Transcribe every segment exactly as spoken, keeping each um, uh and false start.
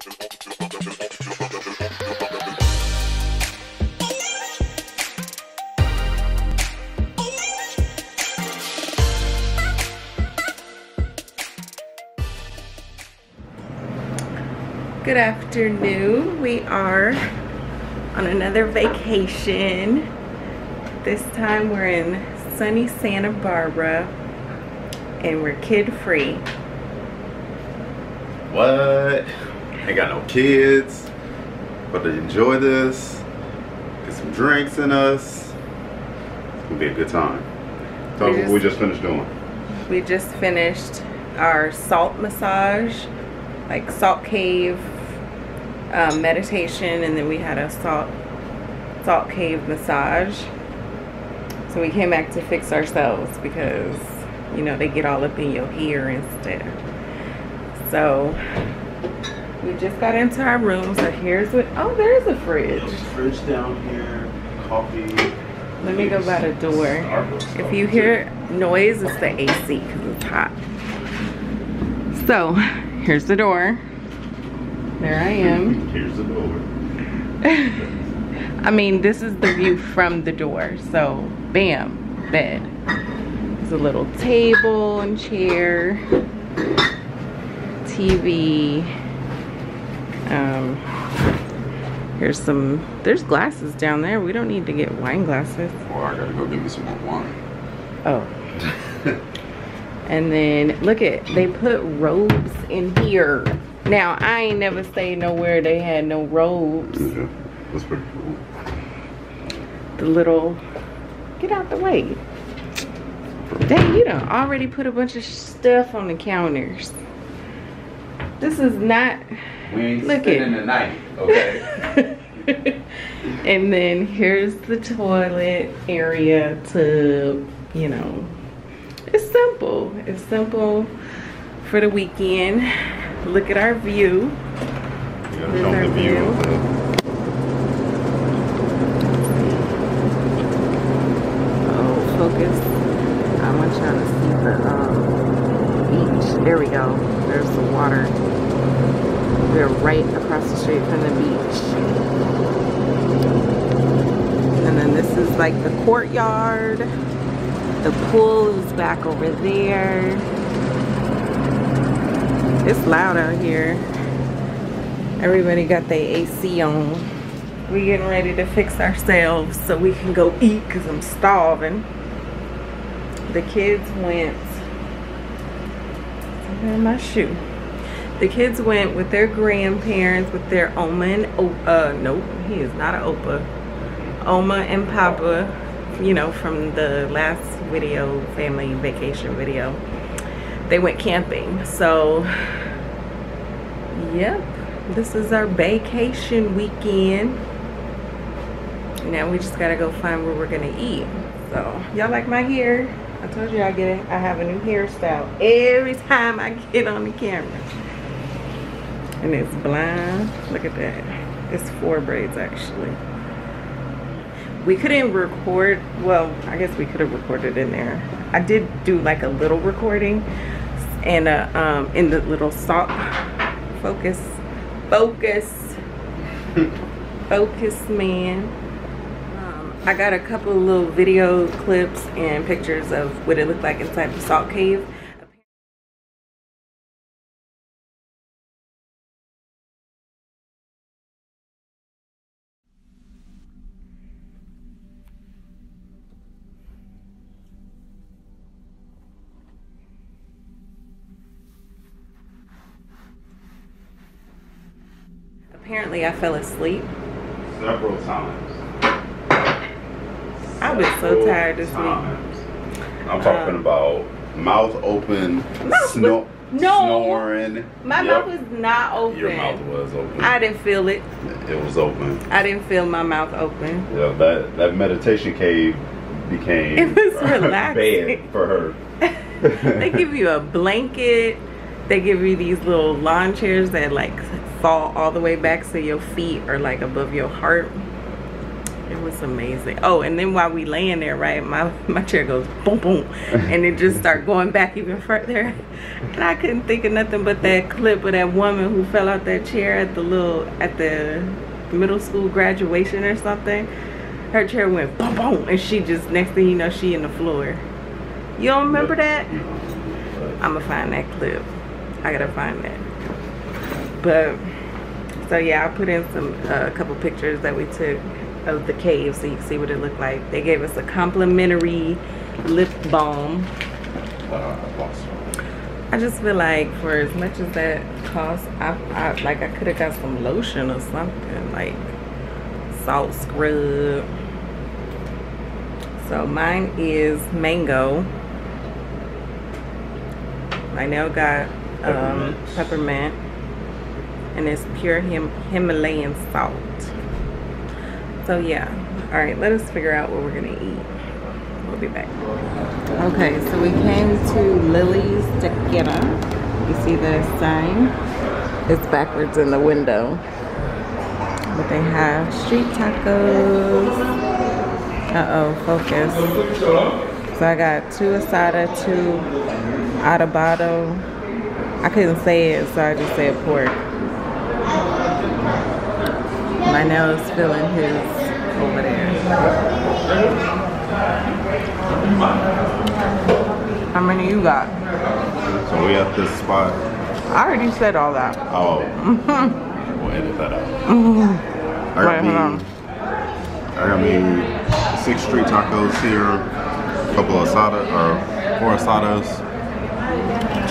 Good afternoon. We are on another vacation. This time we're in sunny Santa Barbara and we're kid free. What? Ain't got no kids. But to enjoy this, get some drinks in us. It's gonna be a good time. So we just, we just finished doing. We just finished our salt massage, like salt cave uh, meditation, and then we had a salt salt cave massage. So we came back to fix ourselves because, you know, they get all up in your hair and stuff. So we just got into our room. So here's what, oh, there's a fridge. There's a fridge down here, coffee. Let me go by the door. Starbucks. If you hear noise, it's the A C because it's hot. So here's the door. There I am. Here's the door. I mean, this is the view from the door. So, bam, bed. There's a little table and chair, T V. Um, here's some, there's glasses down there. We don't need to get wine glasses. Well, I gotta go give me some more wine. Oh. And then look at, they put robes in here. Now I ain't never stayed nowhere they had no robes. Yeah, that's pretty cool. The little, get out the way. Dang, you done already put a bunch of stuff on the counters. This is not. We ain't spending the night, okay? And then here's the toilet area to, you know. It's simple. It's simple for the weekend. Look at our view. Yeah, there's our the view. Oh, focus. I want y'all to see the um, beach. There we go. There's the water. We're right across the street from the beach. And then this is like the courtyard. The pool is back over there. It's loud out here. Everybody got their A C on. We getting ready to fix ourselves so we can go eat because I'm starving. The kids went, in my shoe. The kids went with their grandparents, with their Oma and Opa. Uh, nope, he is not an Opa. Oma and Papa. You know, from the last video, family vacation video, they went camping. So yep, this is our vacation weekend. Now we just gotta go find where we're gonna eat. So y'all like my hair? I told you I get it. I have a new hairstyle every time I get on the camera, and it's blind. Look at that. It's four braids actually. We couldn't record, well, I guess we could have recorded in there. I did do like a little recording and a, um, in the little salt, focus, focus, focus, man. Um, I got a couple of little video clips and pictures of what it looked like inside the salt cave. Apparently I fell asleep several times. Several I was so tired this times. week. I'm talking um, about mouth open, snor was, no, snoring. My yep. mouth was not open. Your mouth was open. I didn't feel it. It was open. I didn't feel my mouth open. Yeah, that that meditation cave became it was relaxing bad for her. They give you a blanket. They give you these little lawn chairs that like fall all the way back so your feet are like above your heart. It was amazing. Oh, and then while we laying there, right, my my chair goes boom boom, and it just start going back even further, and I couldn't think of nothing but that clip of that woman who fell out that chair at the little at the middle school graduation or something. Her chair went boom boom, and she just, next thing you know, she in the floor. You don't remember that? I'ma find that clip. I gotta find that. But so yeah, I put in some a uh, couple pictures that we took of the cave so you can see what it looked like. They gave us a complimentary lip balm. I just feel like for as much as that cost, I, I like I could have got some lotion or something, like salt scrub. So mine is mango. I now got um, peppermint. peppermint. And it's pure Him Himalayan salt. So yeah, all right, let us figure out what we're gonna eat. We'll be back. Okay, so we came to Lily's Taqueria. You see the sign? It's backwards in the window. But they have street tacos. Uh-oh, focus. So I got two asada, two adobado. I couldn't say it, so I just said pork. My nails feeling his over there. How many you got? So we at this spot. I already said all that. Oh. Mm-hmm. We'll edit that out. Mm-hmm. I got Wait, me, on. I got me six street tacos here, a couple of asada, or four asadas,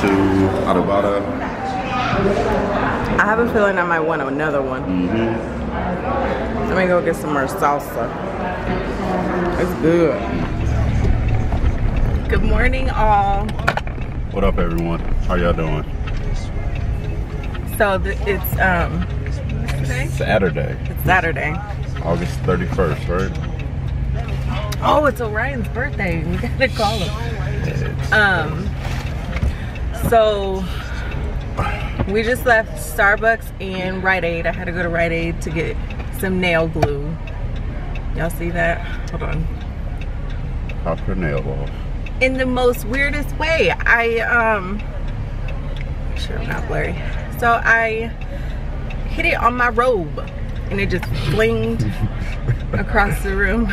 two adobada. I have a feeling I might want another one. Mm-hmm. Let me go get some more salsa. It's good. Good morning, all. What up, everyone? How y'all doing? So the, it's um Saturday. It's Saturday. August thirty-first, right? Oh, it's Orion's birthday. We gotta call him. Um. So. We just left Starbucks and Rite Aid. I had to go to Rite Aid to get some nail glue. Y'all see that? Hold on. Pop your nail off. In the most weirdest way. I, um, sure I'm not blurry. So I hit it on my robe and it just flinged across the room.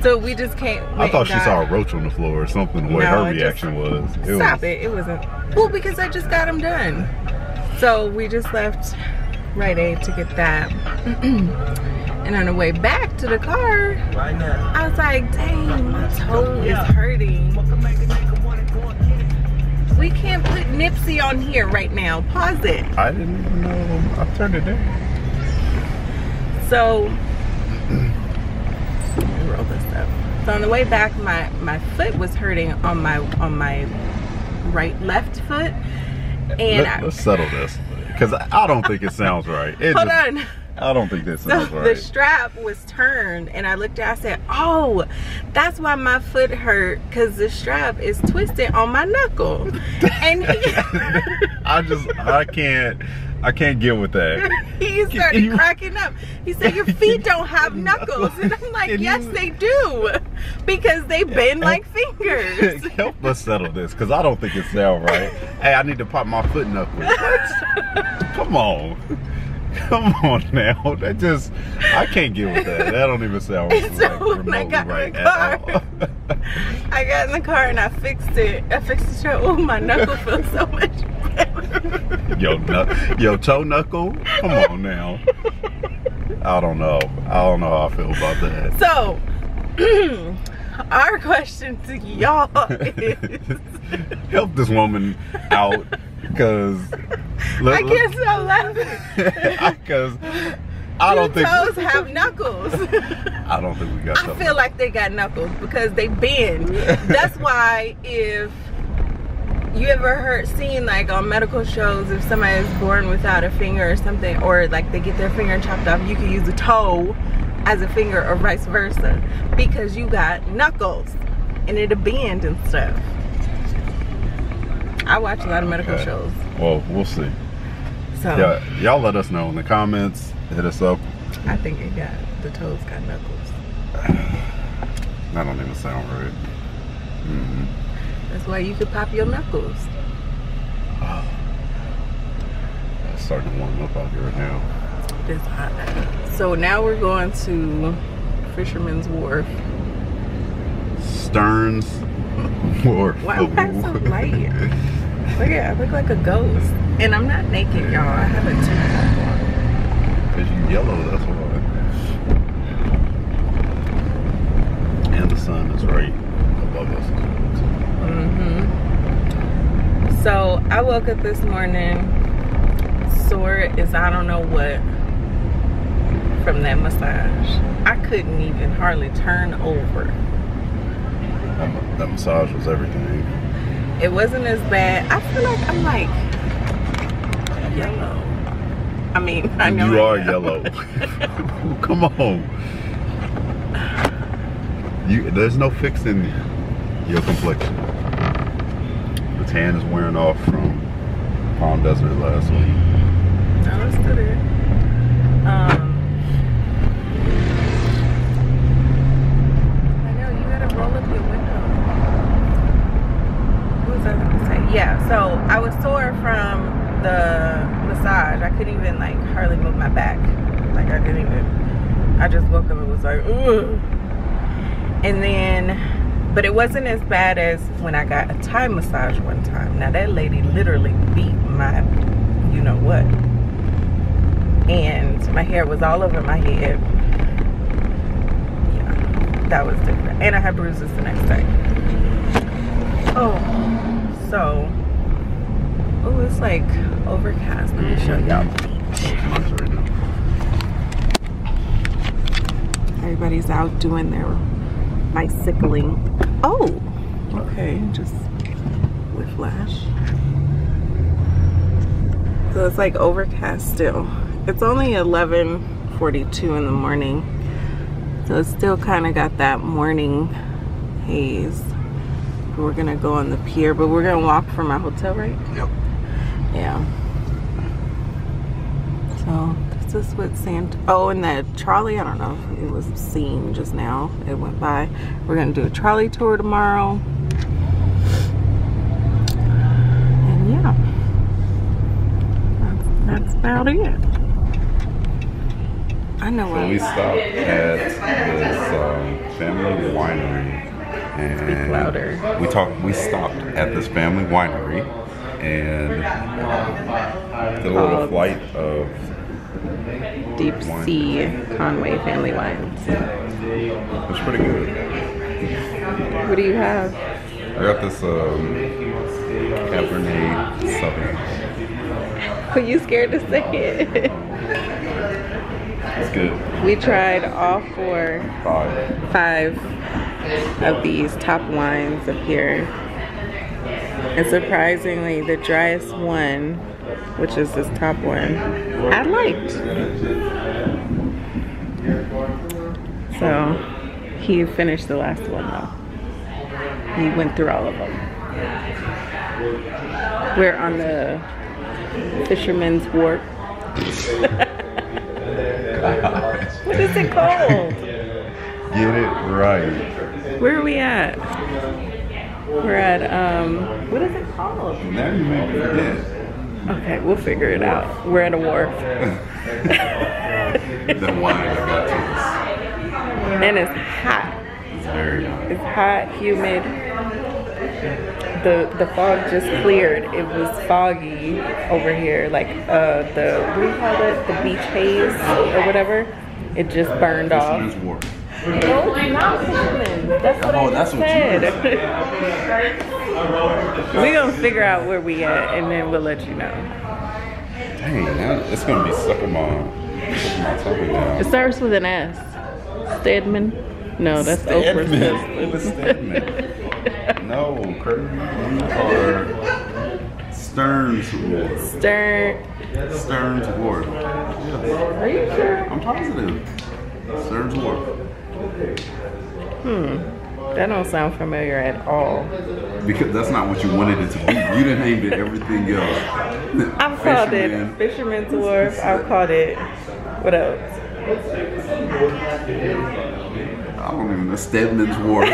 So we just can't. I thought she got, saw a roach on the floor or something, the way no, her reaction just, was. It stop was, it. It wasn't. Well, because I just got them done. So we just left Rite Aid to get that. And on the way back to the car, I was like, dang, my toe is hurting. We can't put Nipsey on here right now. Pause it. I didn't even know. I turned it down. So. Roll this up. So on the way back, my my foot was hurting on my on my right left foot, and Let, I, let's settle this because I, I don't think it sounds right. It hold just, on, I don't think that sounds so right. The strap was turned, and I looked at. I said, "Oh, that's why my foot hurt because the strap is twisted on my knuckle." And he, I just I can't. I can't get with that. He started you, cracking up. He said, your feet don't have knuckles. And I'm like, and yes, you, they do. Because they bend like fingers. Help us settle this, because I don't think it sounds right. Hey, I need to pop my foot knuckle. Come on. Come on now. That just, I can't get with that. That don't even sound right. So when I got right in the car, I got in the car and I fixed it. I fixed the show. Oh, my knuckle feels so much better. Yo, yo, toe knuckle? Come on now. I don't know. I don't know how I feel about that. So, our question to y'all is... Help this woman out, because... I can't stop laughing. Because I don't think... toes have knuckles. I don't think we got toes. I feel like they got knuckles, because they bend. That's why if... You ever heard, seen like on medical shows, if somebody is born without a finger or something, or like they get their finger chopped off, you can use a toe as a finger or vice versa, because you got knuckles and it'll bend and stuff. I watch a lot of medical okay. shows. Well, we'll see. So, y'all let us know in the comments. Hit us up. I think it got, the toes got knuckles. That don't even sound right. Mm-hmm. That's why you could pop your knuckles. Oh. It's starting to warm up out here now. It's hot. So now we're going to Fisherman's Wharf. Stearns Wharf. Why am I so light? Look at, I look like a ghost. And I'm not naked, y'all. I have a t-shirt. Because you yellow, that's why. And the sun is right above us. Mm-hmm. So I woke up this morning. Sore is I don't know what from that massage. I couldn't even hardly turn over. That, that massage was everything. It wasn't as bad. I feel like I'm like yellow. I mean, I know you are yellow. Come on. You there's no fixing your complexion. The tan is wearing off from Palm Desert last week. No, it's still there. Um, I know, you gotta roll up your window. What was I gonna say? Yeah, so I was sore from the massage. I couldn't even, like, hardly move my back. Like, I couldn't even. I just woke up and was like, ooh. And then. But it wasn't as bad as when I got a Thai massage one time. Now that lady literally beat my, you know what. And my hair was all over my head. Yeah, that was different. And I had bruises the next day. Oh, so, oh, it's like overcast. Let me show y'all. Everybody's out doing their bicycling. Oh, okay, just with flash. So it's like overcast still. It's only eleven forty-two in the morning, so it's still kind of got that morning haze. We're gonna go on the pier, but we're gonna walk from our hotel, right? Yep. Yeah. So this is what Santa, oh, and that trolley, I don't know if it was seen just now. It went by. We're going to do a trolley tour tomorrow. And yeah, that's, that's about it. I know what. So we stopped at this um, family winery. And louder. We, talk, we stopped at this family winery and did a little um, flight of Deep Sea Conway Family Wines. It's pretty good. What do you have? I got this um, Cabernet Sauvignon. Were you scared to say it? It's good. We tried all four, five, five of these top wines up here, and surprisingly, the driest one, which is this top one, I liked. So he finished the last one though. He went through all of them. We're on the Fisherman's Wharf. What is it called? Get it right. Where are we at? We're at, um, what is it called? Now you may be dead. Okay, we'll figure it out. We're at a wharf. The wine got to and it's hot. It's very hot. It's hot, humid. The the fog just cleared. It was foggy over here, like uh, the what do you call it? The beach haze or whatever. It just burned off. No, I'm not filming. That's what oh, I just that's said. What you said. We're going to figure out where we at, and then we'll let you know. Dang, now it's going to be stuck in my, my tummy now. It starts with an S. Stedman? No, that's Stedman. Oprah's husband. It was Stedman. No, Kirby, you are Stearns Wharf. Stern. Stearns Wharf. Are you sure? I'm positive. Stearns Wharf. Hmm, that don't sound familiar at all. Because that's not what you wanted it to be. You done named it everything else. I've called it Fisherman's Wharf. I've called it, what else? I don't even know, Stearns Wharf.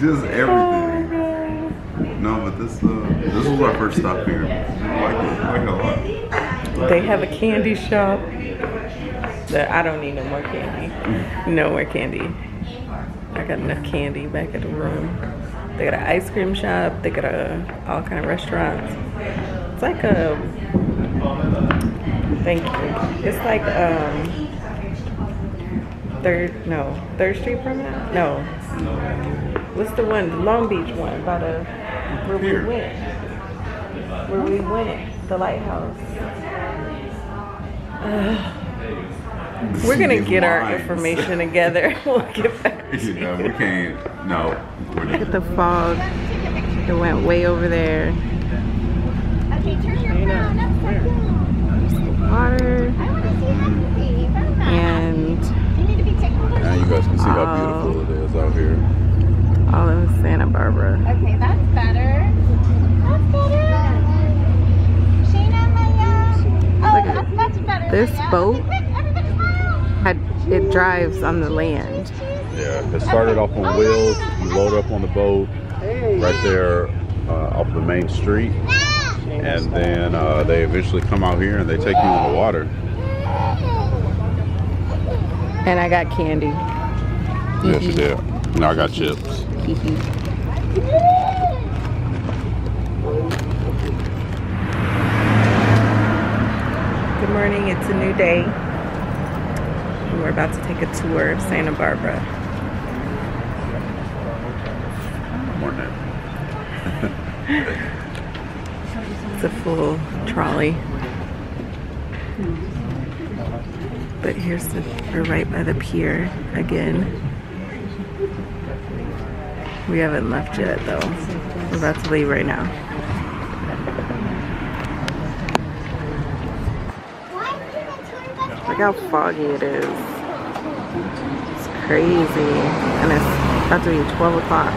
Just everything. Oh no, but this uh, this was our first stop here. I like it, I like it a lot. They have a candy shop. I don't need no more candy. No more candy. I got enough candy back at the room. They got an ice cream shop. They got a, all kind of restaurants. It's like a, thank you. It's like um, third, no, third Street Promenade? No. What's the one, Long Beach one, by the, where we went. Where we went, the lighthouse. Uh, We're gonna get our information together. We'll get back to you. Yeah, we can't. No. Look at the fog. It went way over there. Okay, turn your crown upside down. There's the water. I want to see everything. And you need to be tickled. Now you guys can see how beautiful it is out here. All in Santa Barbara. Okay, that's better. That's better. Shayna, Maya. Oh, that's much better. This boat. It drives on the land. Yeah, it started off on wheels. You load up on the boat right there uh, off the main street, and then uh, they eventually come out here and they take you on the water. And I got candy. Yes, you did. And I got chips. Good morning. It's a new day. We're about to take a tour of Santa Barbara. It's a full trolley. But here's the, we're right by the pier again. We haven't left yet though. We're about to leave right now. Look how foggy it is. It's crazy. And it's about to be twelve o'clock.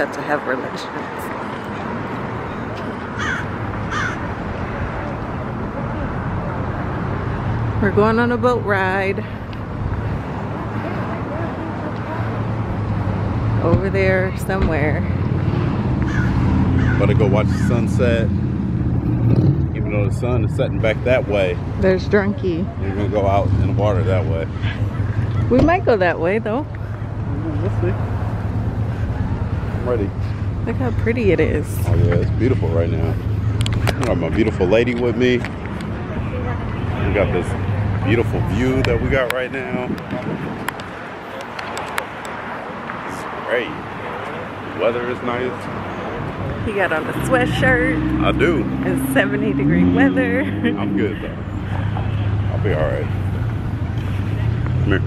To have relations. We're going on a boat ride. Over there somewhere. About to go watch the sunset. Even though the sun is setting back that way. There's Drunky. We're gonna go out in the water that way. We might go that way though. We'll see. Ready. Look how pretty it is. Oh yeah, it's beautiful right now. I got my beautiful lady with me. We got this beautiful view that we got right now. It's great. weather is nice. He got on a sweatshirt. I do. It's seventy degree weather. I'm good though. I'll be all right. Come here.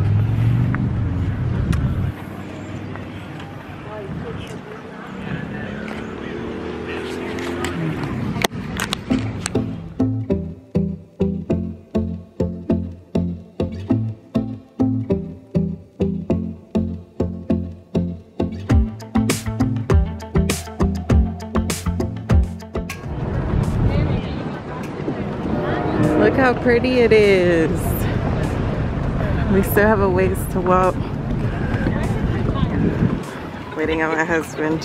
Look how pretty it is. We still have a ways to walk. Waiting on my husband.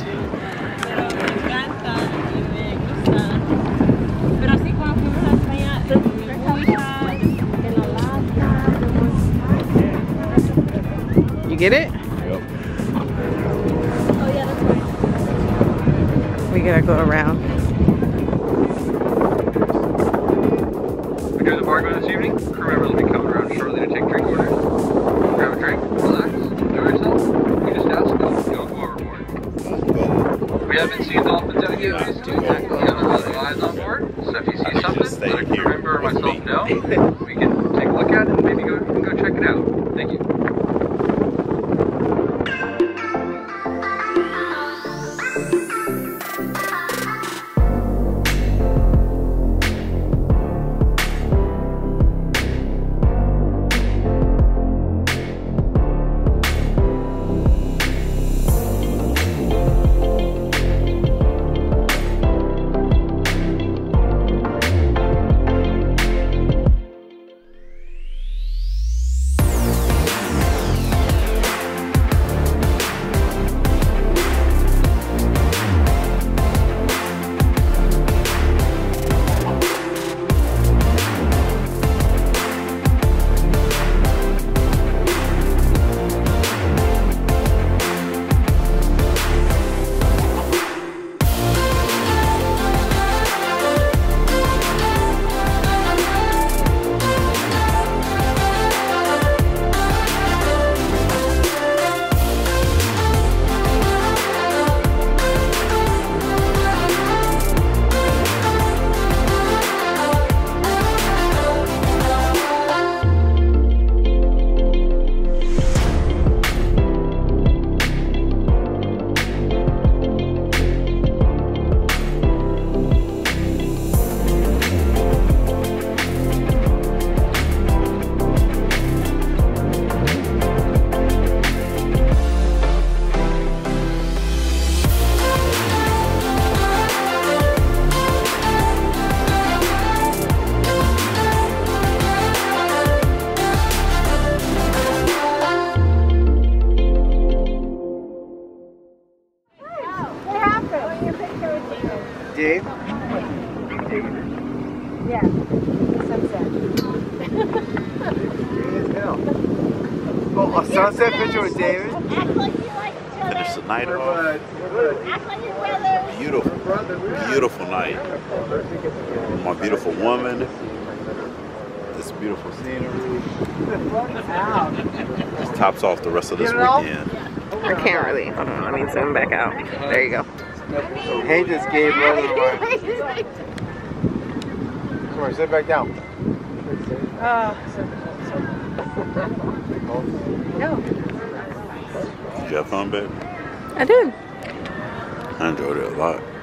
You get it? Yep. Oh yeah, that's right. We gotta go around. The bar this evening. Crew members will be coming around shortly to take drink orders. Grab a drink, relax, enjoy yourself. You just ask them, don't go overboard. We haven't seen dolphins out here. We still have other lives on board. So if you see something, let a crew member or myself know. We can take a look at it and maybe go, go check it out. Thank you. Dave? Yeah, sunset. Oh, a sunset picture with David? Act like you like each other. It's a night off. Act like your brothers. Beautiful, beautiful night. My beautiful woman. This beautiful scenery. Just tops off the rest of this weekend. I can't really. Hold on, I need something back out. There you go. Hey, this gave love to mine. Come on, sit back down. Uh, no. Did you have fun, babe? I did. I enjoyed it a lot.